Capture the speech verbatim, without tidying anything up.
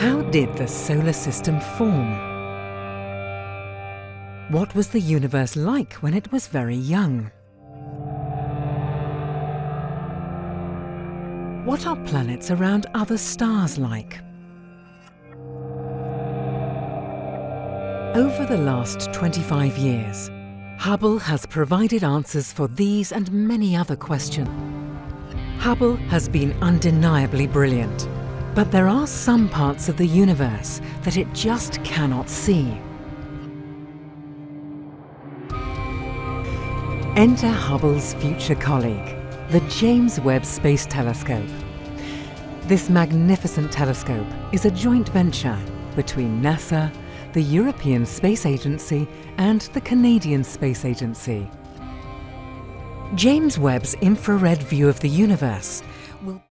How did the solar system form? What was the universe like when it was very young? What are planets around other stars like? Over the last twenty-five years, Hubble has provided answers for these and many other questions. Hubble has been undeniably brilliant, but there are some parts of the universe that it just cannot see. Enter Hubble's future colleague, the James Webb Space Telescope. This magnificent telescope is a joint venture between NASA, the European Space Agency and the Canadian Space Agency. James Webb's infrared view of the universe will